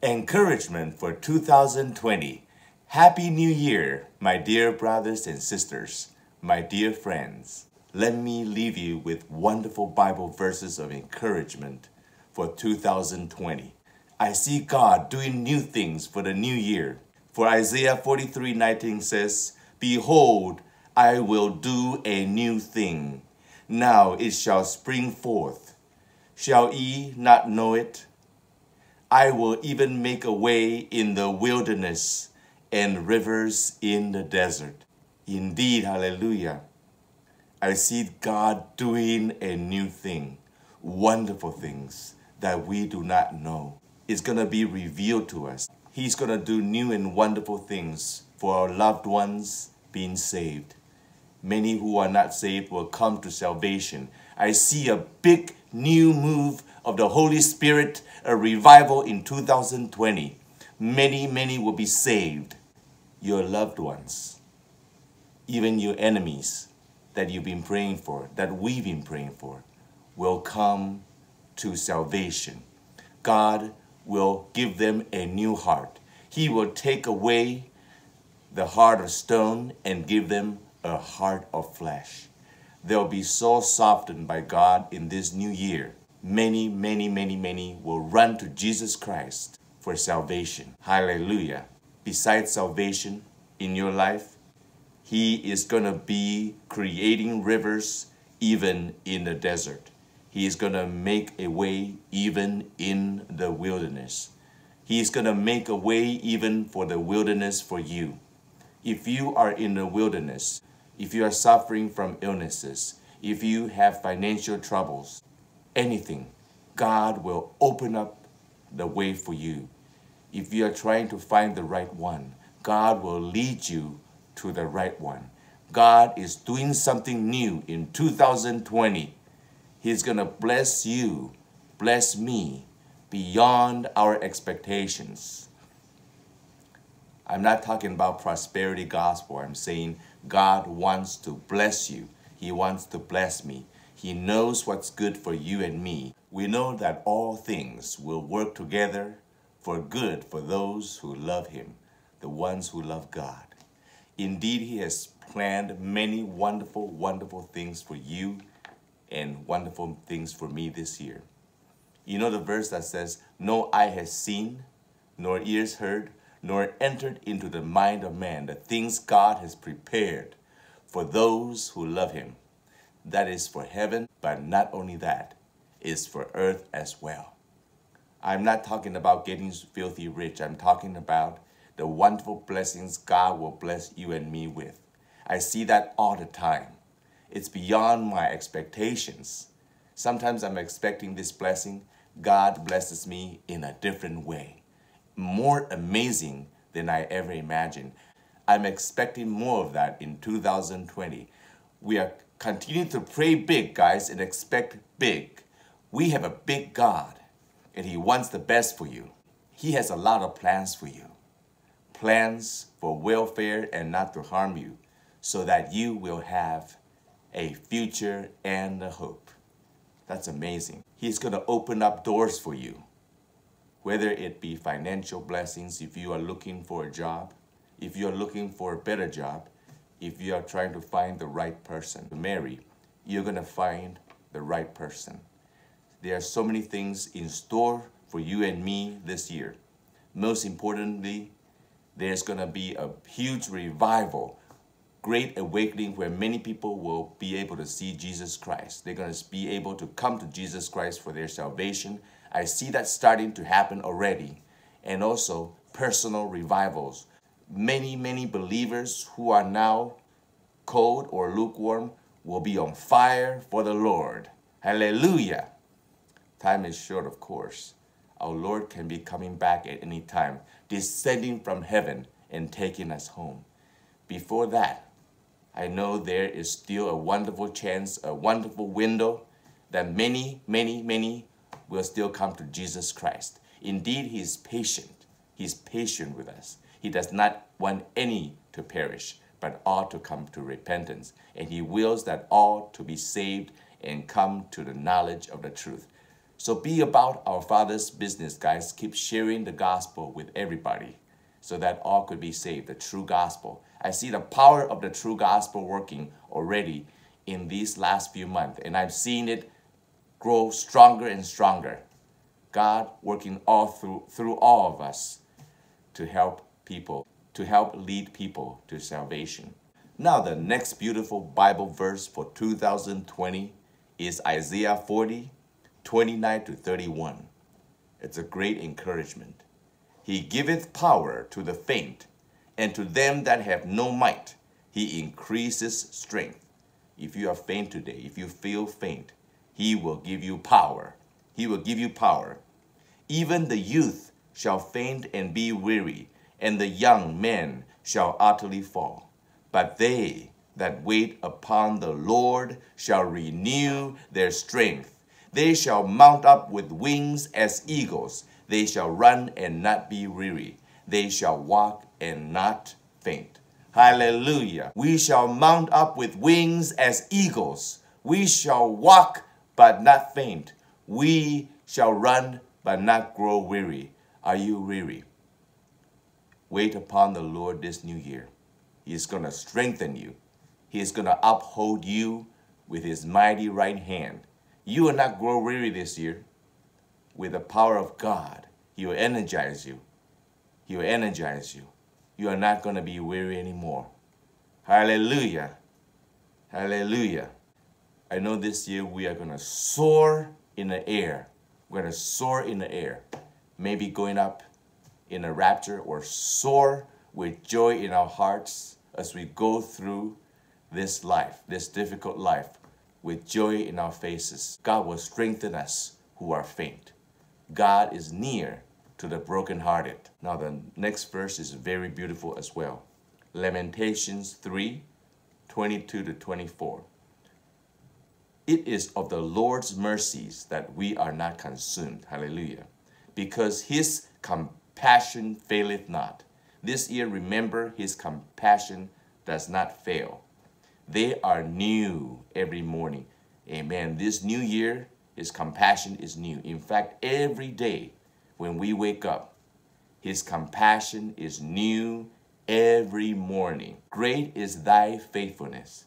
Encouragement for 2020. Happy New Year, my dear brothers and sisters, my dear friends. Let me leave you with wonderful Bible verses of encouragement for 2020. I see God doing new things for the new year. For Isaiah 43:19 says, "Behold, I will do a new thing. Now it shall spring forth. Shall ye not know it? I will even make a way in the wilderness and rivers in the desert." Indeed, hallelujah. I see God doing a new thing, wonderful things that we do not know. It's going to be revealed to us. He's going to do new and wonderful things for our loved ones being saved. Many who are not saved will come to salvation. I see a big new move of the Holy Spirit, a revival in 2020. Many will be saved. Your loved ones, even your enemies that you've been praying for, that we've been praying for, will come to salvation. God will give them a new heart. He will take away the heart of stone and give them a heart of flesh. They'll be so softened by God in this new year. Many will run to Jesus Christ for salvation. Hallelujah. Besides salvation in your life, He is going to be creating rivers even in the desert. He is going to make a way even in the wilderness. He is going to make a way even for the wilderness for you. If you are in the wilderness, if you are suffering from illnesses, if you have financial troubles, anything, God will open up the way for you. If you are trying to find the right one, God will lead you to the right one. God is doing something new in 2020. He's going to bless you, bless me, beyond our expectations. I'm not talking about prosperity gospel. I'm saying God wants to bless you. He wants to bless me. He knows what's good for you and me. We know that all things will work together for good for those who love Him, the ones who love God. Indeed, He has planned many wonderful things for you and wonderful things for me this year. You know the verse that says, "No eye has seen, nor ears heard, nor entered into the mind of man, the things God has prepared for those who love Him." That is for heaven, but not only that, it's for earth as well. I'm not talking about getting filthy rich. I'm talking about the wonderful blessings God will bless you and me with. I see that all the time. It's beyond my expectations. Sometimes I'm expecting this blessing. God blesses me in a different way, more amazing than I ever imagined. I'm expecting more of that in 2020. We are continuing to pray big, guys, and expect big. We have a big God, and He wants the best for you. He has a lot of plans for you, plans for welfare and not to harm you, so that you will have a future and a hope. That's amazing. He's going to open up doors for you, whether it be financial blessings, if you are looking for a job, if you are looking for a better job, if you are trying to find the right person to marry, you're going to find the right person. There are so many things in store for you and me this year. Most importantly, there's going to be a huge revival, great awakening where many people will be able to see Jesus Christ. They're going to be able to come to Jesus Christ for their salvation. I see that starting to happen already. And also personal revivals. Many believers who are now cold or lukewarm will be on fire for the Lord. Hallelujah. Time is short, of course. Our Lord can be coming back at any time, descending from heaven and taking us home. Before that, I know there is still a wonderful chance, a wonderful window that many will still come to Jesus Christ. Indeed, He is patient. He's patient with us. He does not want any to perish, but all to come to repentance. And He wills that all to be saved and come to the knowledge of the truth. So be about our Father's business, guys. Keep sharing the gospel with everybody so that all could be saved, the true gospel. I see the power of the true gospel working already in these last few months, and I've seen it grow stronger and stronger. God working all through all of us to help people, to help lead people to salvation. Now the next beautiful Bible verse for 2020 is Isaiah 40:29-31. It's a great encouragement. He giveth power to the faint, and to them that have no might, he increases strength. If you are faint today, if you feel faint, he will give you power. He will give you power. Even the youth shall faint and be weary, and the young men shall utterly fall. But they that wait upon the Lord shall renew their strength. They shall mount up with wings as eagles. They shall run and not be weary. They shall walk and not faint. Hallelujah. We shall mount up with wings as eagles. We shall walk but not faint. We shall run but not grow weary. Are you weary? Wait upon the Lord this new year. He is going to strengthen you. He is going to uphold you with his mighty right hand. You will not grow weary this year. With the power of God, he will energize you. He will energize you. You are not going to be weary anymore. Hallelujah. Hallelujah. I know this year we are going to soar in the air. We're going to soar in the air. Maybe going up in a rapture, or soar with joy in our hearts as we go through this life, this difficult life, with joy in our faces. God will strengthen us who are faint. God is near to the brokenhearted. Now the next verse is very beautiful as well. Lamentations 3:22-24. It is of the Lord's mercies that we are not consumed. Hallelujah. Because his compassion faileth not. This year, remember, his compassion does not fail. They are new every morning. Amen. This new year, his compassion is new. In fact, every day when we wake up, his compassion is new every morning. Great is thy faithfulness.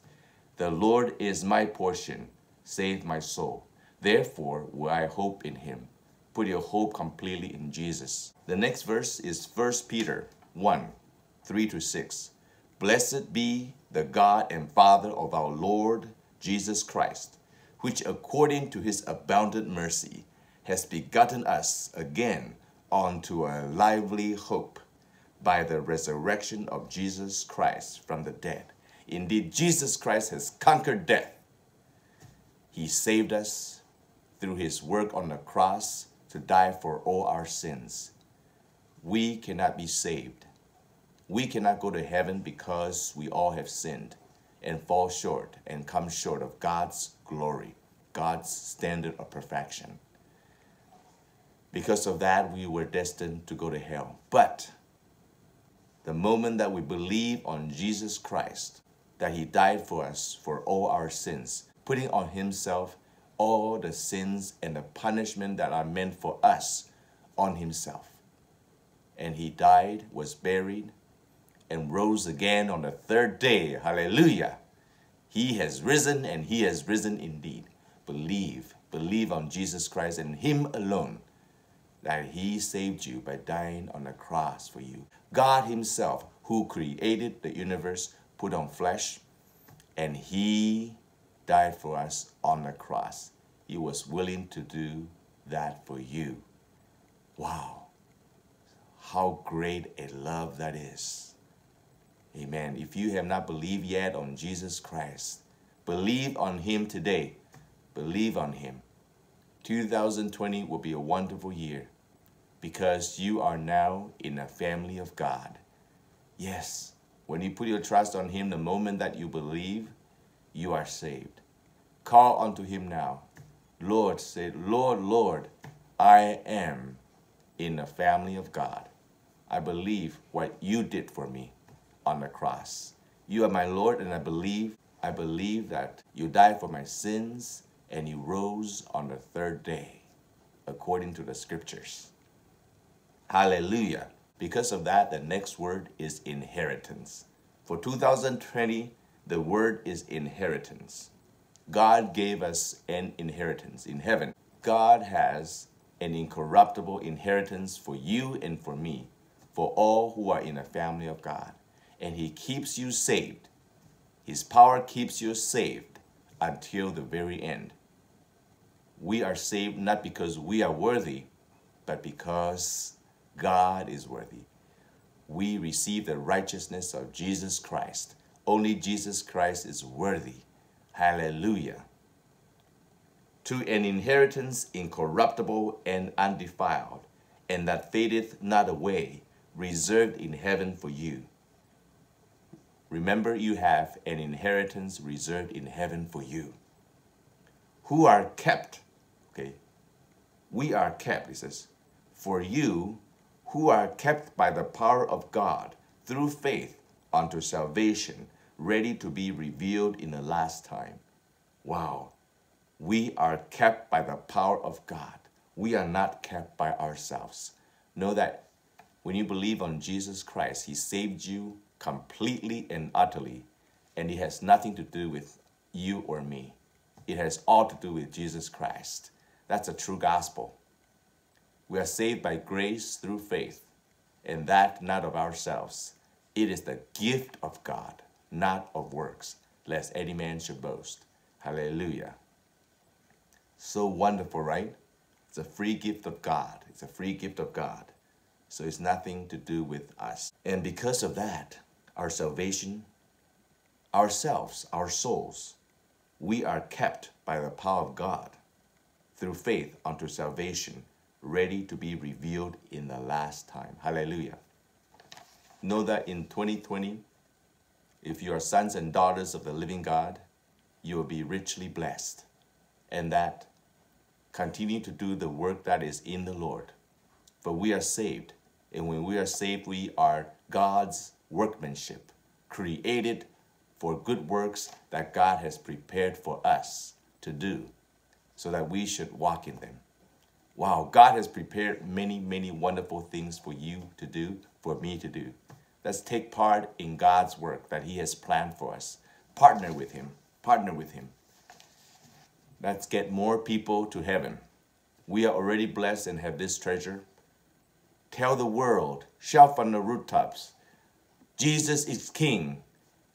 The Lord is my portion. Save my soul. Therefore will I hope in him. Put your hope completely in Jesus. The next verse is 1 Peter 1:3-6. Blessed be the God and Father of our Lord Jesus Christ, which according to his abundant mercy has begotten us again unto a lively hope by the resurrection of Jesus Christ from the dead. Indeed, Jesus Christ has conquered death. He saved us through his work on the cross to die for all our sins. We cannot be saved. We cannot go to heaven because we all have sinned and fall short and come short of God's glory, God's standard of perfection. Because of that, we were destined to go to hell. But the moment that we believe on Jesus Christ, that he died for us for all our sins, putting on himself all the sins and the punishment that are meant for us on himself. And he died, was buried, and rose again on the third day. Hallelujah. He has risen, and he has risen indeed. Believe. Believe on Jesus Christ and him alone, that he saved you by dying on the cross for you. God himself, who created the universe, put on flesh, and he died for us on the cross. He was willing to do that for you. Wow. How great a love that is. Amen. If you have not believed yet on Jesus Christ, believe on him today. Believe on him. 2020 will be a wonderful year because you are now in the family of God. Yes, when you put your trust on him, the moment that you believe, you are saved. Call unto him now. Lord, say, Lord, Lord, I am in the family of God. I believe what you did for me on the cross. You are my Lord, and I believe that you died for my sins and you rose on the third day. according to the scriptures. Hallelujah. Because of that, the next word is inheritance. For 2020, the word is inheritance. God gave us an inheritance in heaven. God has an incorruptible inheritance for you and for me, for all who are in the family of God. And He keeps you saved. His power keeps you saved until the very end. We are saved not because we are worthy, but because God is worthy. We receive the righteousness of Jesus Christ. Only Jesus Christ is worthy. Hallelujah. To an inheritance incorruptible and undefiled, and that fadeth not away, reserved in heaven for you. Remember, you have an inheritance reserved in heaven for you. Who are kept? Okay. We are kept, it says, for you who are kept by the power of God through faith unto salvation, ready to be revealed in the last time. Wow. We are kept by the power of God. We are not kept by ourselves. Know that when you believe on Jesus Christ, He saved you completely and utterly, and it has nothing to do with you or me. It has all to do with Jesus Christ. That's a true gospel. We are saved by grace through faith, and that not of ourselves. It is the gift of God, not of works, lest any man should boast. Hallelujah. So wonderful, right? It's a free gift of God. It's a free gift of God. So it's nothing to do with us. And because of that, our salvation, ourselves, our souls, we are kept by the power of God through faith unto salvation, ready to be revealed in the last time. Hallelujah. Know that in 2020, if you are sons and daughters of the living God, you will be richly blessed. And that continue to do the work that is in the Lord. For we are saved. And when we are saved, we are God's workmanship, created for good works that God has prepared for us to do so that we should walk in them. Wow, God has prepared many, many wonderful things for you to do, for me to do. Let's take part in God's work that He has planned for us. Partner with Him. Partner with Him. Let's get more people to heaven. We are already blessed and have this treasure. Tell the world, shout from the rooftops, Jesus is King.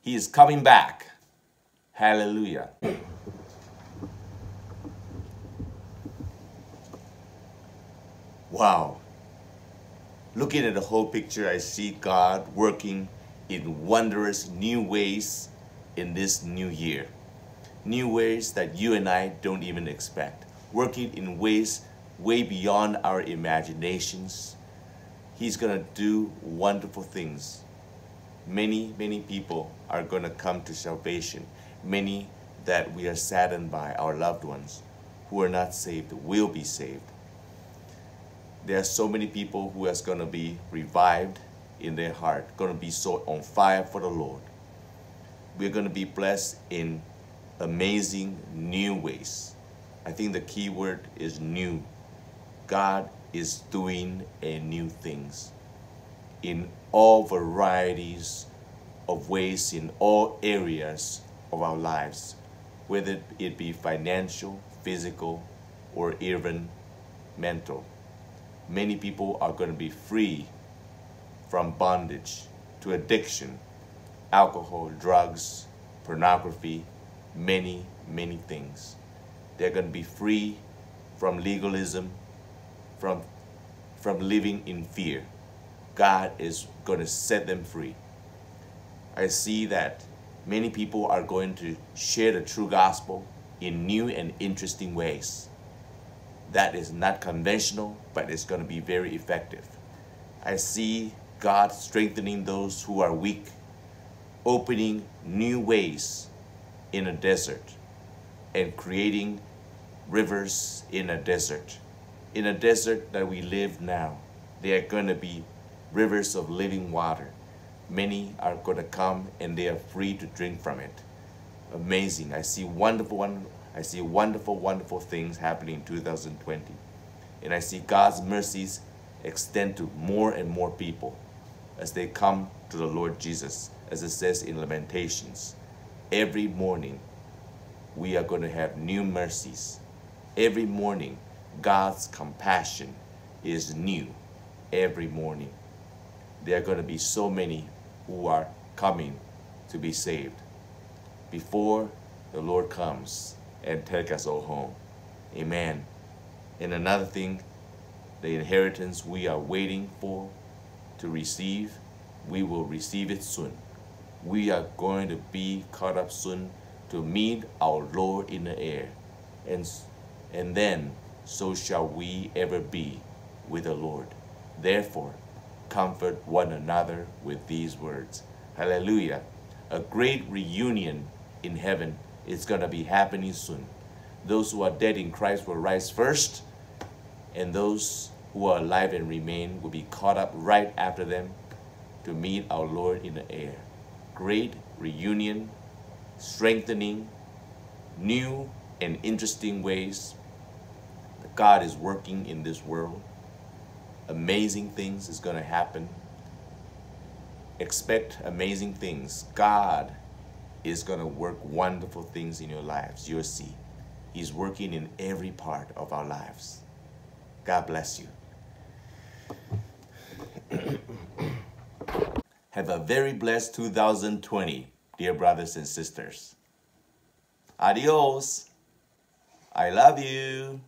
He is coming back. Hallelujah. Wow. Looking at the whole picture, I see God working in wondrous new ways in this new year. New ways that you and I don't even expect, working in ways way beyond our imaginations. He's gonna do wonderful things. Many, many people are gonna come to salvation. Many that we are saddened by, our loved ones who are not saved will be saved. There are so many people who are gonna be revived in their heart, gonna be so on fire for the Lord. We're gonna be blessed in amazing new ways. I think the key word is new. God is doing a new things in all varieties of ways, in all areas of our lives, whether it be financial, physical, or even mental. Many people are going to be free from bondage to addiction, alcohol, drugs, pornography, many, many things. They're going to be free from legalism, from living in fear. God is going to set them free. I see that many people are going to share the true gospel in new and interesting ways. That is not conventional, but it's going to be very effective. I see God strengthening those who are weak, opening new ways in a desert, and creating rivers in a desert. In a desert that we live now, there are going to be rivers of living water. Many are going to come and they are free to drink from it. Amazing. I see wonderful things happening in 2020. And I see God's mercies extend to more and more people as they come to the Lord Jesus, as it says in Lamentations. Every morning, we are going to have new mercies. Every morning, God's compassion is new. Every morning. There are going to be so many who are coming to be saved before the Lord comes and take us all home. Amen. And another thing, the inheritance we are waiting for to receive, we will receive it soon. We are going to be caught up soon to meet our Lord in the air. And then, so shall we ever be with the Lord. Therefore, comfort one another with these words. Hallelujah. A great reunion in heaven is going to be happening soon. Those who are dead in Christ will rise first, and those who are alive and remain will be caught up right after them to meet our Lord in the air. Great reunion, strengthening, new and interesting ways that God is working in this world. Amazing things is going to happen. Expect amazing things. God is going to work wonderful things in your lives. You'll see. He's working in every part of our lives. God bless you. Have a very blessed 2020, dear brothers and sisters. Adios. I love you.